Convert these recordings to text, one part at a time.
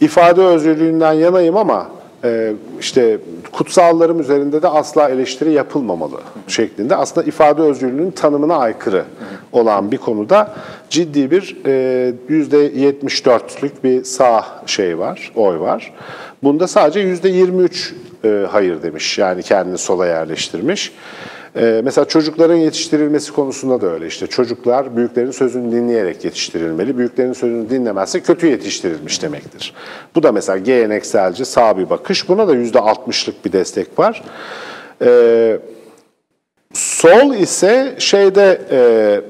ifade özgürlüğünden yanayım ama işte kutsallarım üzerinde de asla eleştiri yapılmamalı şeklinde aslında ifade özgürlüğünün tanımına aykırı olan bir konuda ciddi bir %74'lük bir sağ oy var. Bunda sadece %23 hayır demiş, yani kendini sola yerleştirmiş. Mesela çocukların yetiştirilmesi konusunda da öyle, işte çocuklar büyüklerin sözünü dinleyerek yetiştirilmeli. Büyüklerin sözünü dinlemezse kötü yetiştirilmiş demektir. Bu da mesela gelenekselci sağ bir bakış. Buna da %60'lık bir destek var. Sol ise şeyde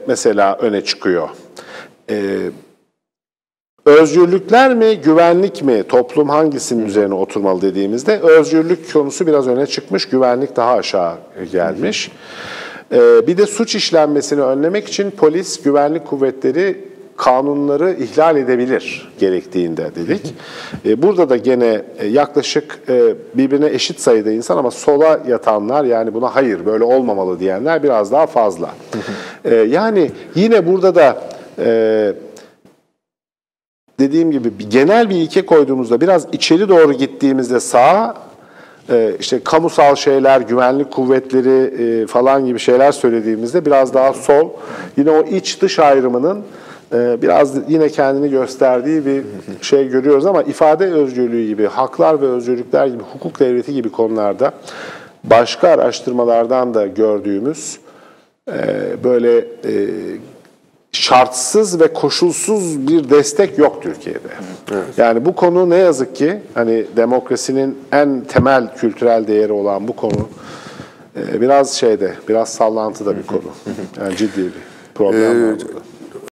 mesela öne çıkıyor. Özgürlükler mi, güvenlik mi, toplum hangisinin üzerine oturmalı dediğimizde özgürlük konusu biraz öne çıkmış, güvenlik daha aşağı gelmiş. Bir de suç işlenmesini önlemek için polis, güvenlik kuvvetleri kanunları ihlal edebilir gerektiğinde dedik. Burada da gene yaklaşık birbirine eşit sayıda insan ama sola yatanlar, yani buna hayır böyle olmamalı diyenler biraz daha fazla. Yani yine burada da dediğim gibi genel bir ilke koyduğumuzda biraz içeri doğru gittiğimizde sağa, işte kamusal şeyler, güvenlik kuvvetleri falan gibi şeyler söylediğimizde biraz daha sol, yine o iç dış ayrımının biraz yine kendini gösterdiği bir şey görüyoruz ama ifade özgürlüğü gibi, haklar ve özgürlükler gibi, hukuk devleti gibi konularda başka araştırmalardan da gördüğümüz böyle şartsız ve koşulsuz bir destek yok Türkiye'de. Evet. Yani bu konu ne yazık ki hani demokrasinin en temel kültürel değeri olan bu konu biraz sallantıda bir konu. Yani ciddi bir problem var burada.